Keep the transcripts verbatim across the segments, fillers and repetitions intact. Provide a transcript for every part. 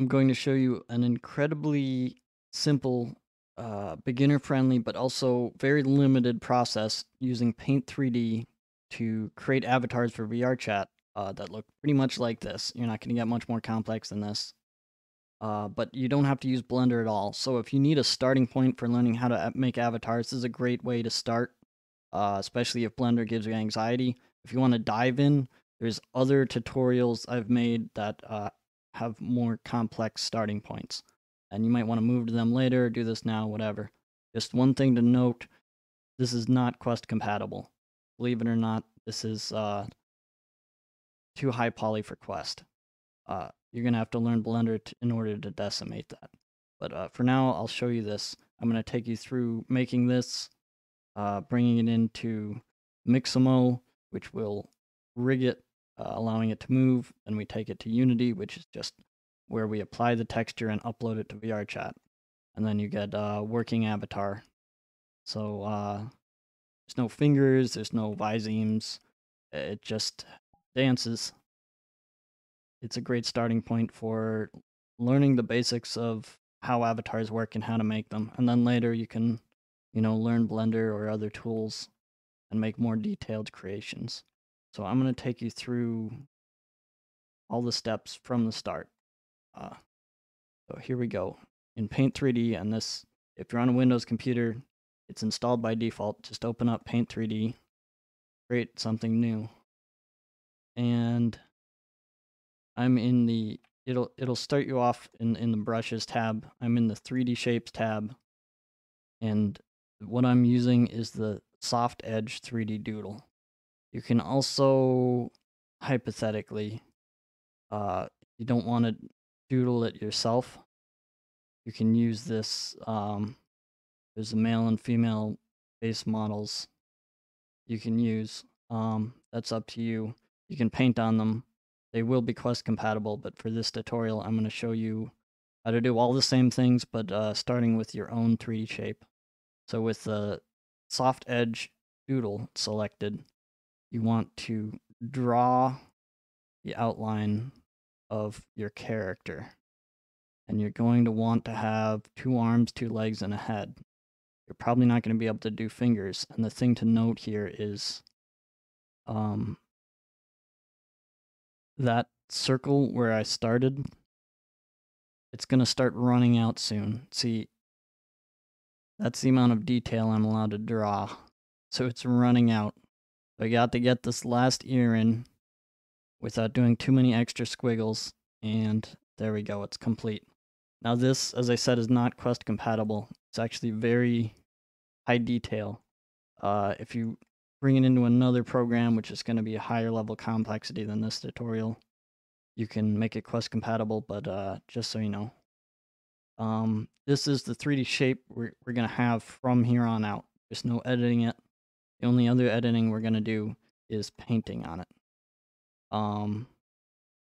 I'm going to show you an incredibly simple, uh, beginner-friendly, but also very limited process using Paint three D to create avatars for VRChat uh, that look pretty much like this. You're not going to get much more complex than this, uh, but you don't have to use Blender at all. So if you need a starting point for learning how to make avatars, this is a great way to start, uh, especially if Blender gives you anxiety. If you want to dive in, there's other tutorials I've made that uh, have more complex starting points, and you might want to move to them later, do this now, whatever. Just one thing to note, this is not Quest compatible. Believe it or not, this is uh, too high poly for Quest. Uh, you're going to have to learn Blender t in order to decimate that. But uh, for now, I'll show you this. I'm going to take you through making this, uh, bringing it into Mixamo, which will rig it, Uh, allowing it to move, and we take it to Unity, which is just where we apply the texture and upload it to VRChat, and then you get a uh, working avatar. So uh, there's no fingers, there's no visemes, it just dances. It's a great starting point for learning the basics of how avatars work and how to make them, and then later you can, you know, learn Blender or other tools and make more detailed creations. So I'm going to take you through all the steps from the start. Uh, so here we go. In Paint three D, and this, if you're on a Windows computer, it's installed by default. Just open up Paint three D, create something new. And I'm in the, it'll it'll start you off in, in the brushes tab. I'm in the three D shapes tab. And what I'm using is the soft edge three D doodle. You can also, hypothetically, uh, you don't want to doodle it yourself. You can use this, um, there's the male and female base models you can use. Um, that's up to you. You can paint on them. They will be Quest compatible, but for this tutorial, I'm going to show you how to do all the same things, but uh, starting with your own three D shape. So with the soft edge doodle selected, you want to draw the outline of your character. And you're going to want to have two arms, two legs, and a head. You're probably not going to be able to do fingers. And the thing to note here is um, that circle where I started, it's going to start running out soon. See, that's the amount of detail I'm allowed to draw. So it's running out. I got to get this last ear in without doing too many extra squiggles, and there we go, it's complete. Now this, as I said, is not Quest compatible. It's actually very high detail. Uh, if you bring it into another program, which is going to be a higher level complexity than this tutorial, you can make it Quest compatible, but uh, just so you know. Um, this is the three D shape we're, we're going to have from here on out. There's no editing it. The only other editing we're going to do is painting on it. Um,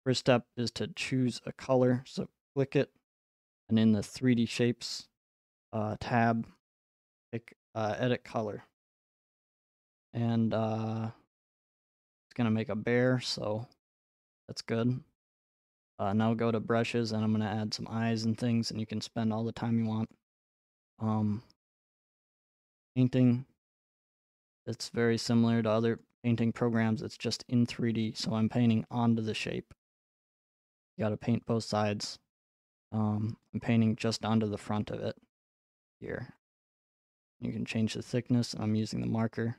first step is to choose a color, so click it, and in the three D Shapes uh, tab, pick uh, Edit Color. And uh, it's going to make a bear, so that's good. Uh, now go to Brushes, and I'm going to add some eyes and things, and you can spend all the time you want. Um, painting. It's very similar to other painting programs. It's just in three D, so I'm painting onto the shape. You gotta paint both sides. Um, I'm painting just onto the front of it here. You can change the thickness. I'm using the marker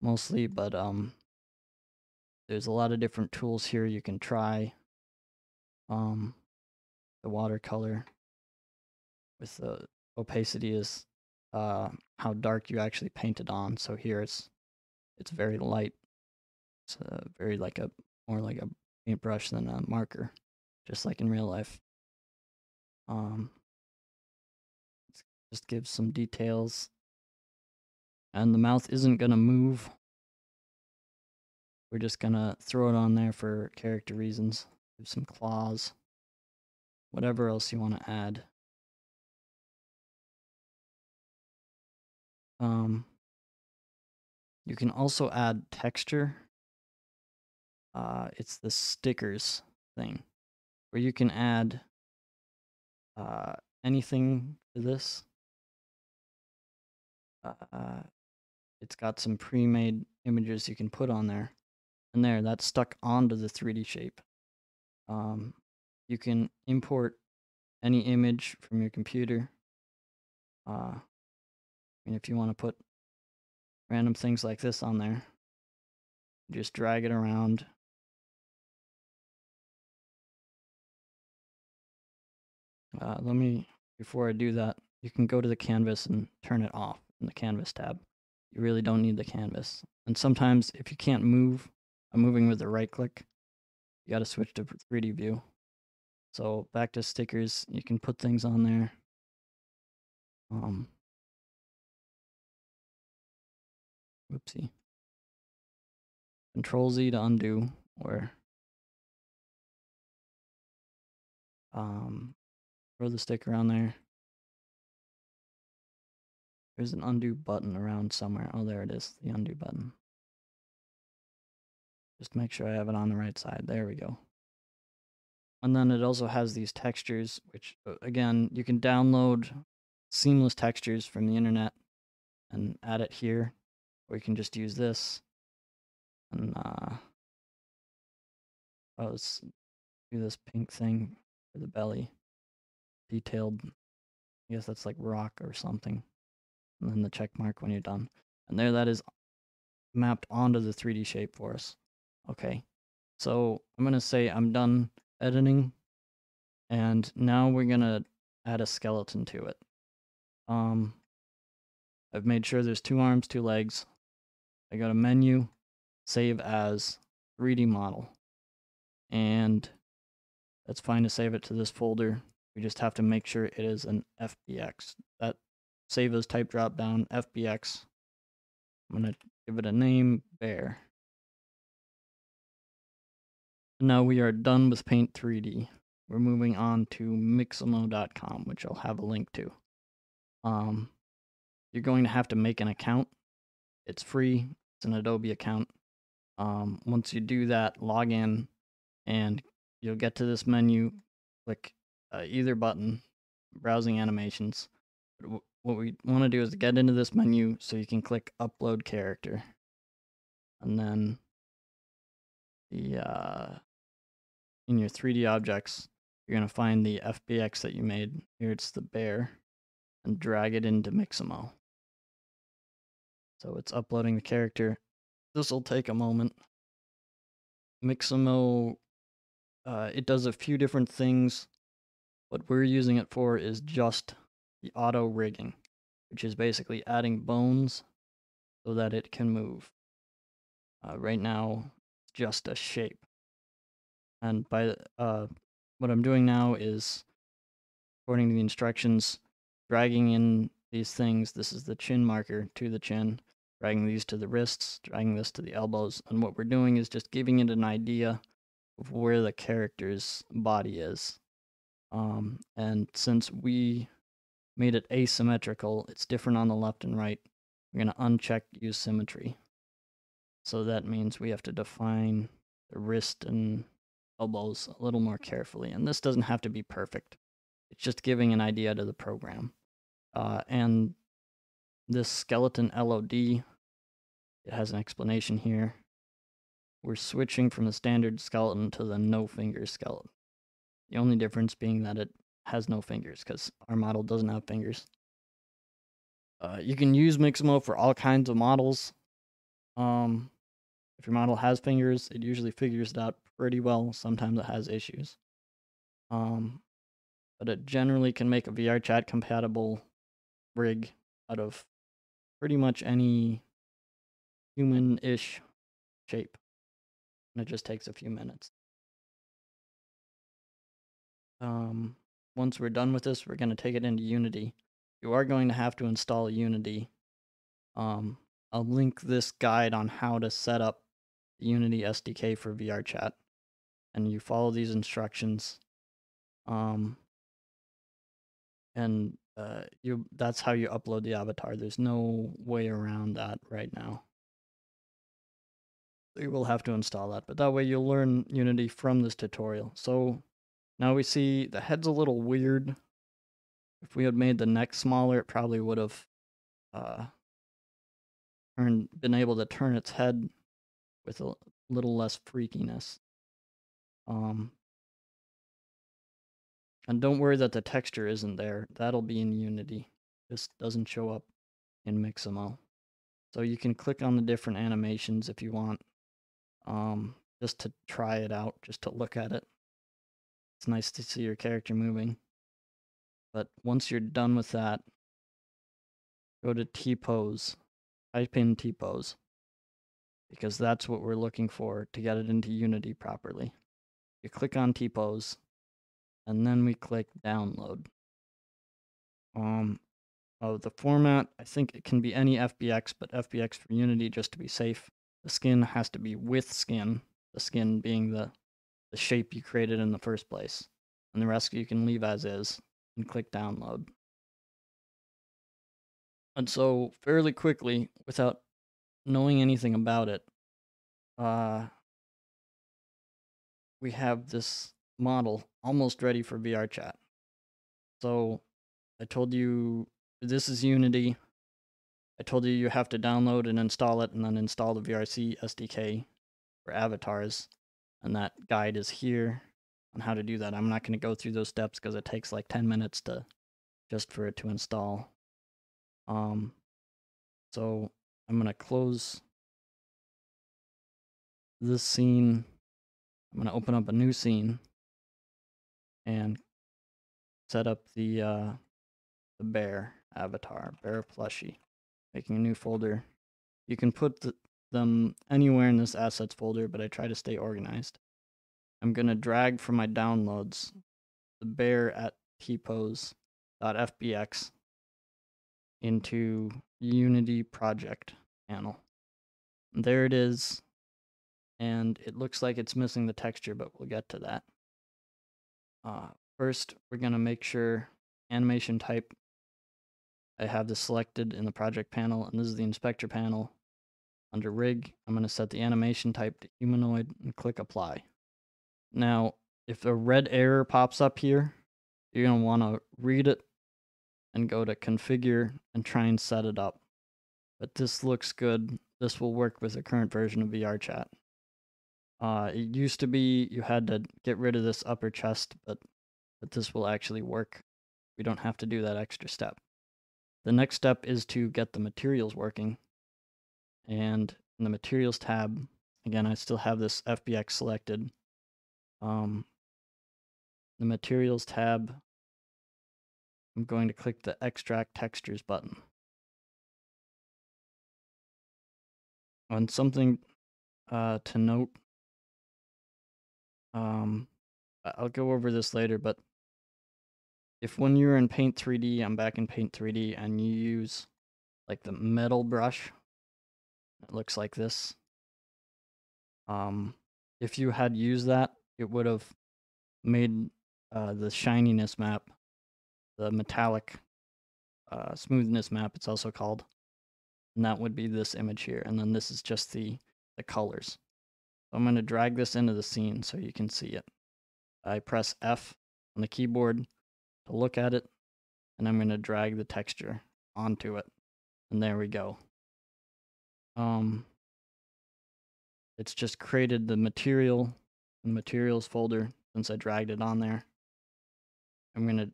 mostly, but um, there's a lot of different tools here you can try. Um, the watercolor with the opacity is Uh, how dark you actually paint it on. So here it's it's very light. It's uh, very like a more like a paintbrush than a marker, just like in real life. Um, just gives some details. And the mouth isn't gonna move. We're just gonna throw it on there for character reasons. Give some claws. Whatever else you want to add. Um, you can also add texture. Uh, it's the stickers thing, where you can add uh, anything for this. Uh, it's got some pre-made images you can put on there. And there, that's stuck onto the three D shape. Um, you can import any image from your computer. Uh, I mean, if you want to put random things like this on there, just drag it around. Uh, let me, before I do that, you can go to the canvas and turn it off in the canvas tab. You really don't need the canvas. And sometimes if you can't move, I'm moving with the right click, you got to switch to three D view. So back to stickers, you can put things on there. Um, Oopsie. Control Z to undo, or um, throw the sticker on there. There's an undo button around somewhere. Oh, there it is, the undo button. Just make sure I have it on the right side. There we go. And then it also has these textures, which, again, you can download seamless textures from the internet and add it here. Or you can just use this. And, uh, oh, let's do this pink thing for the belly. Detailed, I guess that's like rock or something. And then the check mark when you're done. And there, that is mapped onto the three D shape for us. Okay, so I'm going to say I'm done editing. And now we're going to add a skeleton to it. Um, I've made sure there's two arms, two legs. I go to menu, save as three D model. And that's fine to save it to this folder. We just have to make sure it is an F B X. That save as type drop down, F B X. I'm going to give it a name, bear. Now we are done with Paint three D. We're moving on to Mixamo dot com, which I'll have a link to. Um, you're going to have to make an account. It's free. It's an Adobe account. Um, once you do that, log in, and you'll get to this menu. Click uh, either button, browsing animations. What we want to do is get into this menu so you can click upload character. And then the uh, in your three D objects, you're going to find the F B X that you made. Here it's the bear, and drag it into Mixamo. So it's uploading the character. This will take a moment. Mixamo, uh, it does a few different things. What we're using it for is just the auto rigging, which is basically adding bones so that it can move. Uh, right now, it's just a shape. And by uh, what I'm doing now is, according to the instructions, dragging in these things. This is the chin marker to the chin, dragging these to the wrists, dragging this to the elbows. And what we're doing is just giving it an idea of where the character's body is. Um, and since we made it asymmetrical, it's different on the left and right. We're going to uncheck use symmetry. So that means we have to define the wrist and elbows a little more carefully. And this doesn't have to be perfect. It's just giving an idea to the program. Uh, and this skeleton L O D, it has an explanation here. We're switching from the standard skeleton to the no fingers skeleton. The only difference being that it has no fingers, because our model doesn't have fingers. Uh, you can use Mixamo for all kinds of models. Um, if your model has fingers, it usually figures it out pretty well. Sometimes it has issues. Um, but it generally can make a VRChat compatible rig out of pretty much any human-ish shape. And it just takes a few minutes. Um, once we're done with this, we're going to take it into Unity. You are going to have to install Unity. Um, I'll link this guide on how to set up the Unity S D K for VRChat. And you follow these instructions. Um... And uh, you that's how you upload the avatar. There's no way around that right now. You will have to install that, but that way you'll learn Unity from this tutorial. So now we see the head's a little weird. If we had made the neck smaller, it probably would have uh, turned, been able to turn its head with a little less freakiness. Um, and don't worry that the texture isn't there. That'll be in Unity. This doesn't show up in Mixamo. So you can click on the different animations if you want, um, just to try it out, just to look at it. It's nice to see your character moving. But once you're done with that, go to T-Pose. Type in T-Pose, because that's what we're looking for to get it into Unity properly. You click on T-Pose, and then we click Download. Um, oh, the format, I think it can be any F B X, but F B X for Unity, just to be safe. The skin has to be with skin, the skin being the, the shape you created in the first place. And the rest you can leave as is. And click download. And so fairly quickly, without knowing anything about it, uh, we have this model almost ready for VRChat. So I told you this is Unity. I told you you have to download and install it, and then install the V R C S D K for avatars. And that guide is here. On how to do that. I'm not going to go through those steps because it takes like ten minutes to just for it to install. Um, so I'm going to close this scene. I'm going to open up a new scene and set up the uh, the bear avatar, bear plushie, making a new folder. You can put the, them anywhere in this assets folder, but I try to stay organized. I'm going to drag from my downloads the bear at tpose.fbx into Unity project panel. And there it is. And it looks like it's missing the texture, but we'll get to that. Uh, first, we're going to make sure animation type. I have this selected in the project panel, and this is the inspector panel. Under rig, I'm going to set the animation type to humanoid and click apply. Now, if a red error pops up here, you're going to want to read it and go to configure and try and set it up. But this looks good. This will work with the current version of VRChat. Uh, it used to be you had to get rid of this upper chest, but, but this will actually work. We don't have to do that extra step. The next step is to get the materials working. And in the materials tab, again, I still have this F B X selected. Um, the materials tab, I'm going to click the extract textures button. On something uh, to note, um, I'll go over this later, but if when you're in Paint three D, I'm back in Paint three D, and you use like the metal brush, it looks like this. Um, if you had used that, it would have made uh, the shininess map, the metallic uh, smoothness map, it's also called. And that would be this image here. And then this is just the, the colors. So I'm going to drag this into the scene so you can see it. I press F on the keyboard to look at it. And I'm going to drag the texture onto it. And there we go. Um, it's just created the material. The materials folder, since I dragged it on there. I'm going to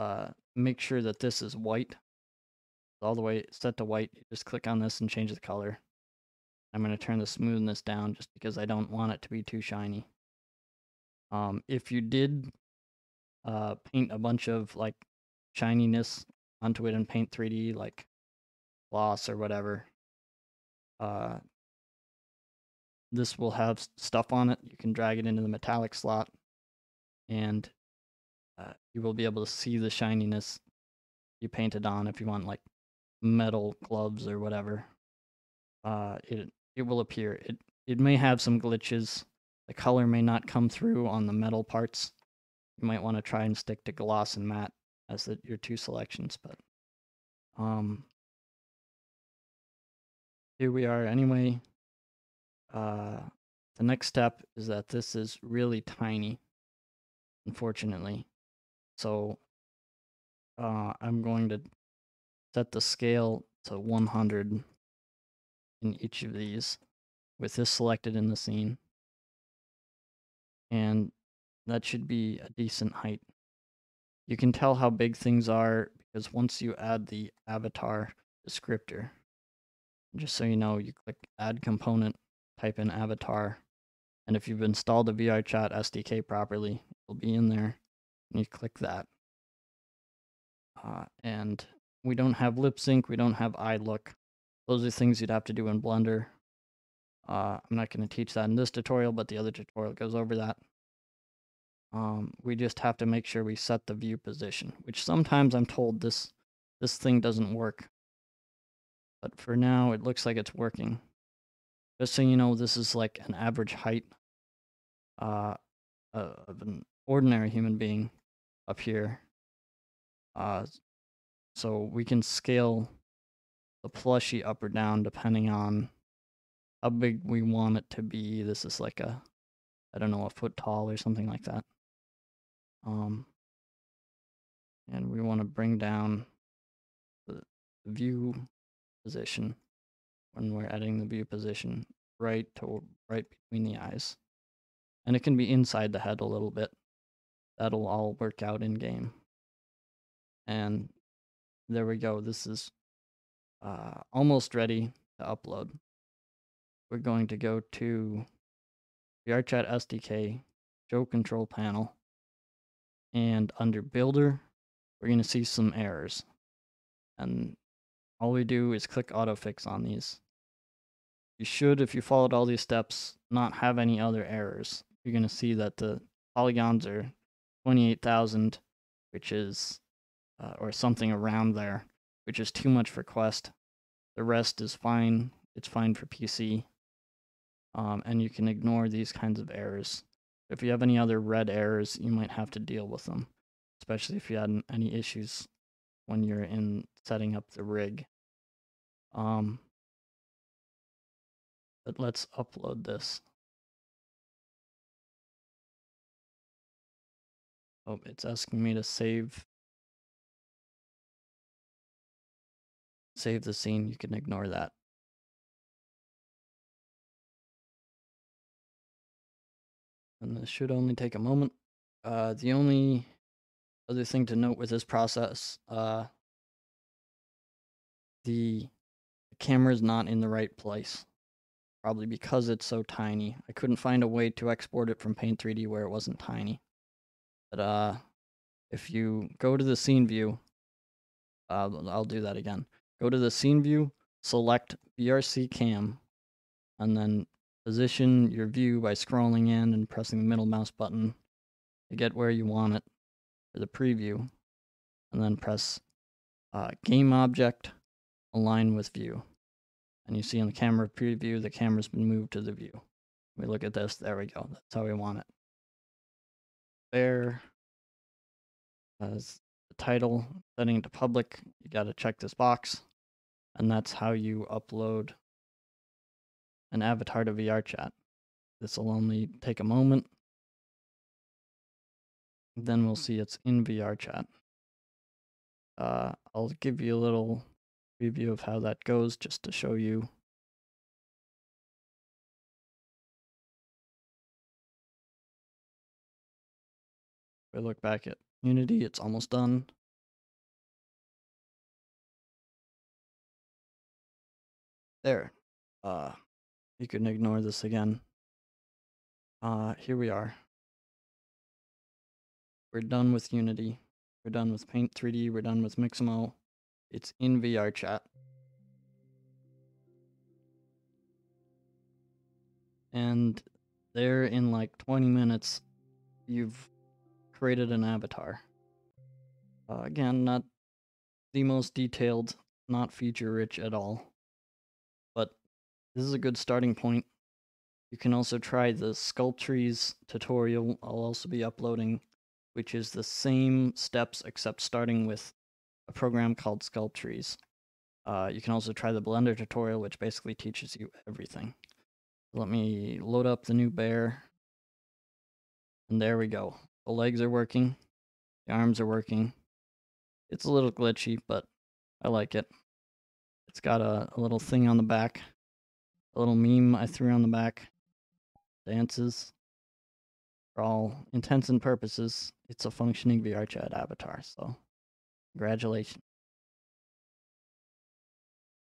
uh, make sure that this is white. All the way set to white. Just click on this and change the color. I'm going to turn the smoothness down just because I don't want it to be too shiny. Um, if you did uh, paint a bunch of like shininess onto it in Paint three D, like gloss or whatever, uh, this will have stuff on it. You can drag it into the metallic slot, and uh, you will be able to see the shininess you painted on. If you want like metal gloves or whatever, uh, it it will appear. It it may have some glitches. The color may not come through on the metal parts. You might want to try and stick to gloss and matte as the, your two selections. But um, here we are anyway. Uh, the next step is that this is really tiny, unfortunately. So uh, I'm going to set the scale to one hundred in each of these with this selected in the scene. And that should be a decent height. You can tell how big things are because once you add the avatar descriptor, just so you know, you click add component, type in avatar, and if you've installed the VRChat S D K properly, it'll be in there, and you click that. Uh, and we don't have lip sync, we don't have eye look. Those are things you'd have to do in Blender. Uh, I'm not going to teach that in this tutorial, but the other tutorial goes over that. Um, we just have to make sure we set the view position, which sometimes I'm told this this thing doesn't work. But for now, it looks like it's working. Just so you know, this is like an average height uh, of an ordinary human being up here. Uh, so we can scale the plushie up or down depending on how big we want it to be. This is like a, I don't know, a foot tall or something like that. Um, and we want to bring down the view position when we're adding the view position right to right between the eyes, and it can be inside the head a little bit. That'll all work out in game. And there we go. This is uh, almost ready to upload. We're going to go to VRChat S D K, Show Control Panel, and under Builder, we're going to see some errors, and all we do is click autofix on these. You should, if you followed all these steps, not have any other errors. You're going to see that the polygons are twenty-eight thousand, which is, uh, or something around there, which is too much for Quest. The rest is fine. It's fine for P C. Um, and you can ignore these kinds of errors. If you have any other red errors, you might have to deal with them, especially if you had any issues when you're in setting up the rig. Um, but let's upload this. Oh, it's asking me to save. Save the scene, you can ignore that. And this should only take a moment. Uh, the only other thing to note with this process, uh, the camera is not in the right place, probably because it's so tiny. I couldn't find a way to export it from Paint three D where it wasn't tiny. But uh, if you go to the scene view, uh, I'll do that again. Go to the scene view, select V R C cam, and then position your view by scrolling in and pressing the middle mouse button to get where you want it for the preview, and then press uh, Game Object, Align with View. And you see in the camera preview, the camera's been moved to the view. We look at this, there we go, that's how we want it. There, as the title, setting it to public, you gotta check this box, and that's how you upload an avatar to VRChat. This'll only take a moment. Then we'll see it's in VRChat. Uh, I'll give you a little preview of how that goes just to show you. If I look back at Unity, it's almost done. There. Uh, you can ignore this again. Uh, here we are. We're done with Unity. We're done with Paint three D. We're done with Mixamo. It's in VRChat. And there in like twenty minutes, you've created an avatar. Uh, again, not the most detailed, not feature-rich at all. But this is a good starting point. You can also try the Sculptris tutorial I'll also be uploading, which is the same steps except starting with a program called Sculptris. Uh, you can also try the Blender tutorial, which basically teaches you everything. Let me load up the new bear. And there we go. The legs are working. The arms are working. It's a little glitchy, but I like it. It's got a, a little thing on the back, a little meme I threw on the back. Dances. For all intents and purposes, it's a functioning VRChat avatar, so congratulations.